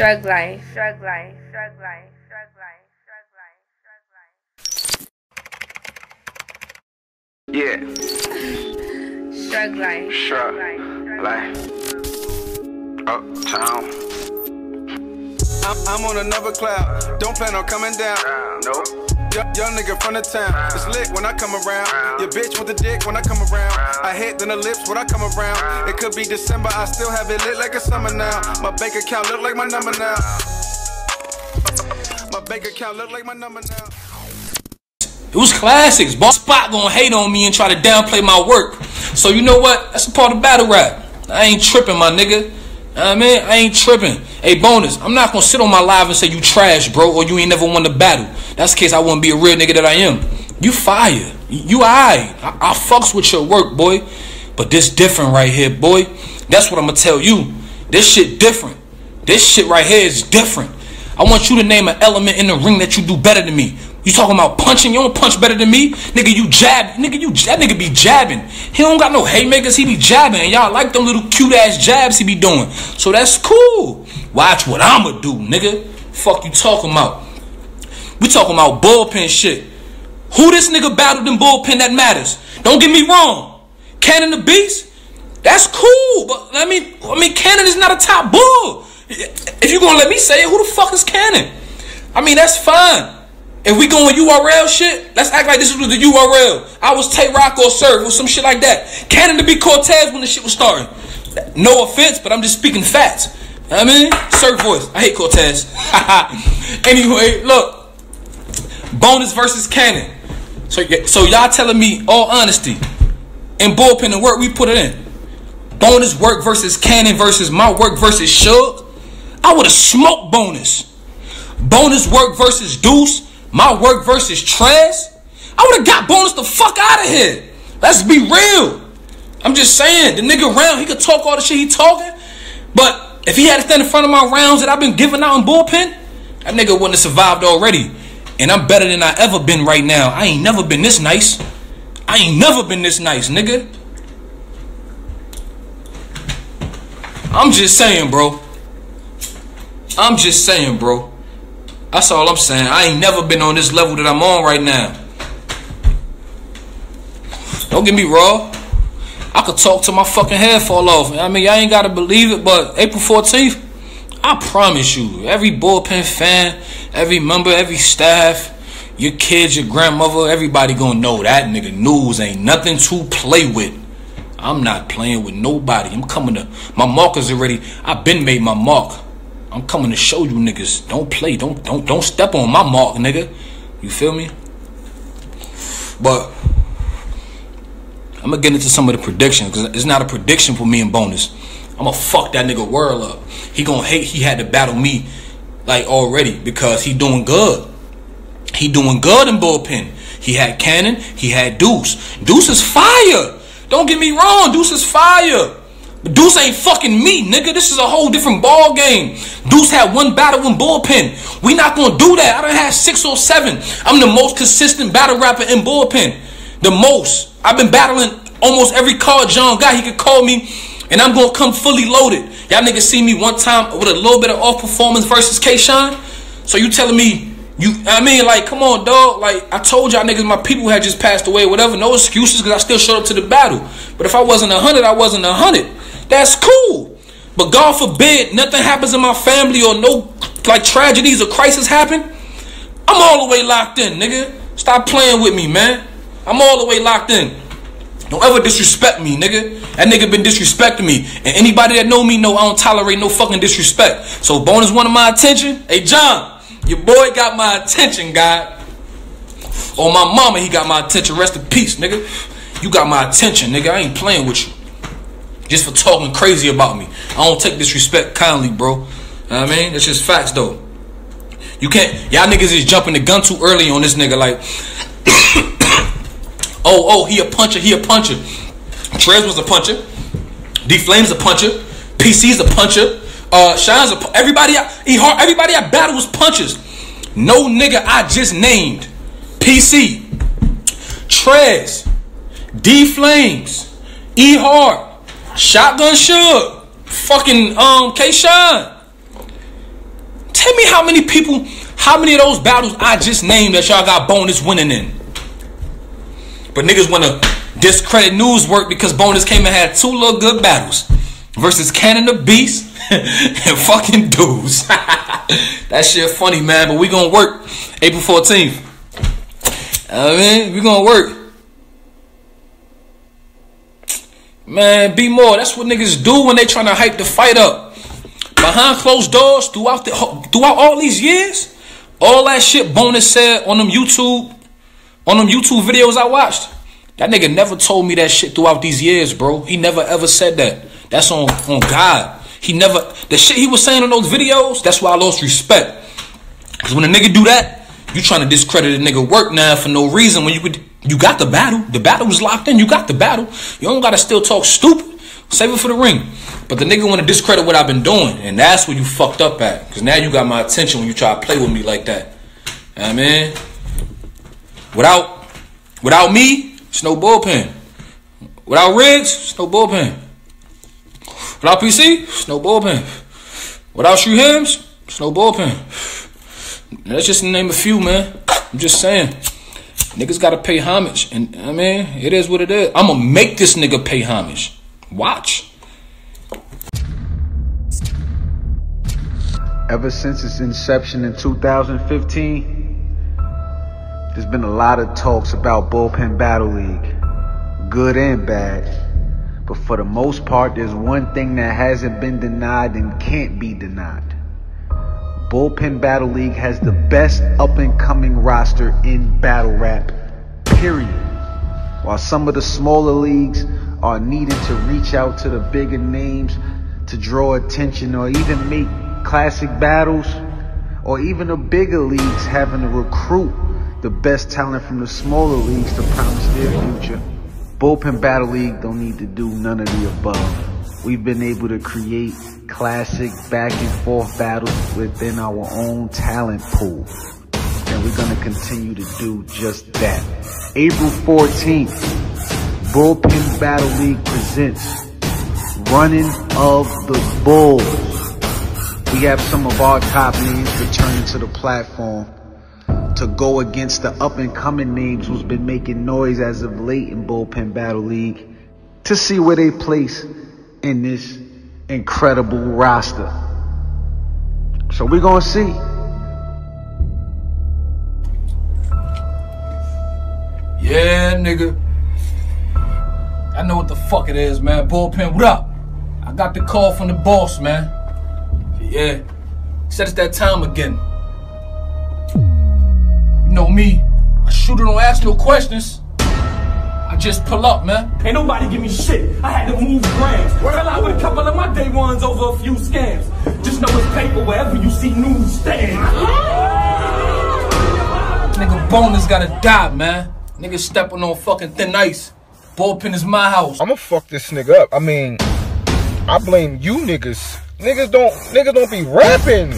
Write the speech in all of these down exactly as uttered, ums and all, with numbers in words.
Drug life, drug life, drug life, drug life, drug life, drug life. Yeah. Drug life, drug life, drug life. Uptown. I'm, I'm on another cloud. Don't plan on coming down. Nope. Young nigga from the town, it's lit when I come around. Your bitch with the dick when I come around. I hit then the lips when I come around. It could be December, I still have it lit like a summer now. My bank account look like my number now. My bank account look like my number now. It was classics. Boss Spot gonna hate on me and try to downplay my work. So you know what? That's a part of battle rap. I ain't tripping, my nigga. I mean, I ain't tripping. Hey, Bonus, I'm not gonna sit on my live and say you trash, bro, or you ain't never won the battle. That's the case, I wouldn't be a real nigga that I am. You fire. You aight. I, I fucks with your work, boy. But this different right here, boy. That's what I'm gonna tell you. This shit different. This shit right here is different. I want you to name an element in the ring that you do better than me. You talking about punching? You don't punch better than me, nigga. You jab, nigga. You that nigga be jabbing. He don't got no haymakers. He be jabbing. And y'all like them little cute ass jabs he be doing. So that's cool. Watch what I'ma do, nigga. Fuck you talking about? We talking about bullpen shit. Who this nigga battled in bullpen that matters? Don't get me wrong. Cannon the Beast. That's cool, but I mean, I mean, Cannon is not a top bull. If you gonna let me say it, who the fuck is Cannon? I mean, that's fine. If we going U R L shit, let's act like this was the U R L. I was Tay Rock or Surf or some shit like that. Cannon to be Cortez when the shit was starting. No offense, but I'm just speaking facts. I mean, Surf voice. I hate Cortez. Anyway, look. Bonus versus Cannon. So, so y'all telling me, all honesty, in bullpen and work, we put it in. Bonus work versus Cannon versus my work versus Shug. I would have smoked Bonus. Bonus work versus Deuce. My work versus trash. I would have got Bonus the fuck out of here. Let's be real. I'm just saying, the nigga round, he could talk all the shit he talking, but if he had to stand in front of my rounds that I've been giving out in bullpen, that nigga wouldn't have survived already. And I'm better than I ever been right now. I ain't never been this nice. I ain't never been this nice, nigga. I'm just saying, bro. I'm just saying, bro. That's all I'm saying. I ain't never been on this level that I'm on right now. Don't get me wrong. I could talk till my fucking head fall off. I mean, y'all ain't got to believe it, but April fourteenth, I promise you, every bullpen fan, every member, every staff, your kids, your grandmother, everybody going to know that nigga News ain't nothing to play with. I'm not playing with nobody. I'm coming to... My mark is already... I've been made my mark. I'm coming to show you niggas. Don't play. Don't don't don't step on my mark, nigga. You feel me? But I'm gonna get into some of the predictions, cause it's not a prediction for me and Bonus. I'm gonna fuck that nigga world up. He gonna hate he had to battle me like already because he doing good. He doing good in bullpen. He had Cannon, he had Deuce. Deuce is fire. Don't get me wrong, Deuce is fire. Deuce ain't fucking me, nigga. This is a whole different ball game. Deuce had one battle in bullpen. We not gonna do that. I done had six or seven. I'm the most consistent battle rapper in bullpen. The most. I've been battling almost every card John got. He could call me, and I'm gonna come fully loaded. Y'all niggas see me one time with a little bit of off performance versus K-Shine. So you telling me you? I mean, like, come on, dog. Like I told y'all niggas, my people had just passed away. Whatever. No excuses, cause I still showed up to the battle. But if I wasn't a hundred, I wasn't a hundred. That's cool, but God forbid nothing happens in my family or no like tragedies or crisis happen. I'm all the way locked in, nigga. Stop playing with me, man. I'm all the way locked in. Don't ever disrespect me, nigga. That nigga been disrespecting me, and anybody that know me know I don't tolerate no fucking disrespect. So Bonus wanted my attention. Hey John, your boy got my attention, God. Or my mama, he got my attention. Rest in peace, nigga. You got my attention, nigga. I ain't playing with you. Just for talking crazy about me. I don't take disrespect kindly, bro. Know what I mean? It's just facts, though. You can't... Y'all niggas is jumping the gun too early on this nigga, like... oh, oh, he a puncher, he a puncher. Trez was a puncher. D-Flame's a puncher. P C's a puncher. Uh, Shine's a... Everybody I... E Hart, everybody I battled was punchers. No nigga I just named. P C. Trez. D-Flames. E Hart. Shotgun Suge, fucking um K-Shine, Tell me how many people, how many of those battles I just named that y'all got Bonus winning in. But niggas want to discredit News work because Bonus came and had two little good battles versus Cannon the Beast and fucking dudes. That shit funny, man, but we gonna work April fourteenth. I mean, we gonna work. Man, be more. That's what niggas do when they trying to hype the fight up. Behind closed doors, throughout the throughout all these years, all that shit Bonus said on them YouTube, on them YouTube videos I watched, that nigga never told me that shit throughout these years, bro. He never ever said that. That's on on God. He never, the shit he was saying on those videos, that's why I lost respect. Cause when a nigga do that, you trying to discredit a nigga work now for no reason when you could. You got the battle. The battle was locked in. You got the battle. You don't gotta still talk stupid. Save it for the ring. But the nigga wanna discredit what I've been doing, and that's where you fucked up at. Because now you got my attention when you try to play with me like that. I mean, without without me, it's no bullpen. Without Riggs, it's no bullpen. Without P C, it's no bullpen. Without Shrew Hims, it's no bullpen. That's just to name a few, man. I'm just saying. Niggas gotta pay homage. And I mean, it is what it is. I'ma make this nigga pay homage. Watch. Ever since its inception in two thousand fifteen, there's been a lot of talks about Bullpen Battle League, good and bad. But for the most part, there's one thing that hasn't been denied and can't be denied. Bullpen Battle League has the best up-and-coming roster in battle rap, period. While some of the smaller leagues are needed to reach out to the bigger names to draw attention or even make classic battles, or even the bigger leagues having to recruit the best talent from the smaller leagues to promise their future, Bullpen Battle League don't need to do none of the above. We've been able to create classic back and forth battles within our own talent pool, and we're going to continue to do just that. April fourteenth, Bullpen Battle League presents Running of the Bulls. We have some of our top names returning to the platform to go against the up and coming names who's been making noise as of late in Bullpen Battle League to see where they place in this incredible roster. So we're gonna see. Yeah, nigga, I know what the fuck it is, man. Bullpen, what up? I got the call from the boss, man. Yeah, he said it's that time again. You know me, a shooter don't ask no questions. I just pull up, man. Ain't nobody give me shit. I had to move grams. Fell out with a couple of my day ones over a few scams. Just know it's paper wherever you see news stand. Nigga, Bonus gotta die, man. Nigga stepping on fucking thin ice. Bullpen is my house. I'ma fuck this nigga up. I mean, I blame you niggas. Niggas don't, niggas don't be rapping.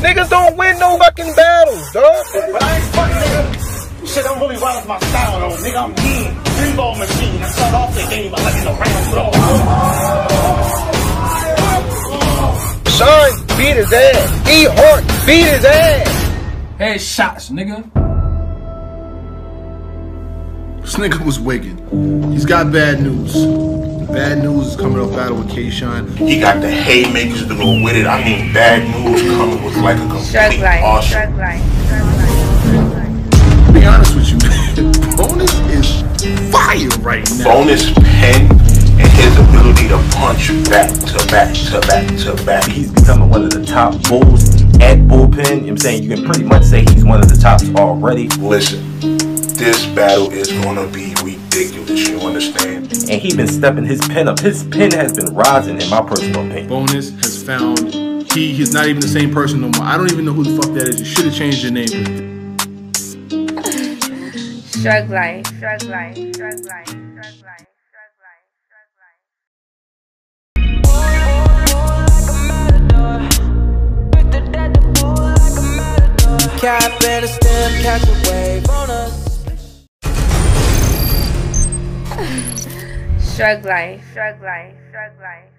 Niggas don't win no fucking battles, dog. But I ain't fucking nigga. Shit, I'm really wild with my style, though. Nigga, I'm mean. Three ball machine. I start off the game by letting the round throw. Shine beat his ass. E Hart beat his ass. Hey, shots, nigga. This nigga was wicked. He's got bad news. Bad news is coming up battle with K-Shine. He got the haymakers to go with it. I mean, Bad News coming with like a complete awesome. To be honest with you, Bonus is fire right now. Bonus pen and his ability to punch back to back to back to back. He's becoming one of the top bulls at Bullpen. You know what I'm saying? You can pretty much say he's one of the tops already. Listen, this battle is gonna be ridiculous, you understand? And he been stepping his pen up. His pen has been rising, in my personal opinion. Bonus has found he he's not even the same person no more. I don't even know who the fuck that is. You should have changed your name. Shrug life, shrug life, shrug life, shrug life. Cap and a stem, catch a wave on us. Shrug life, shrug life, shrug life.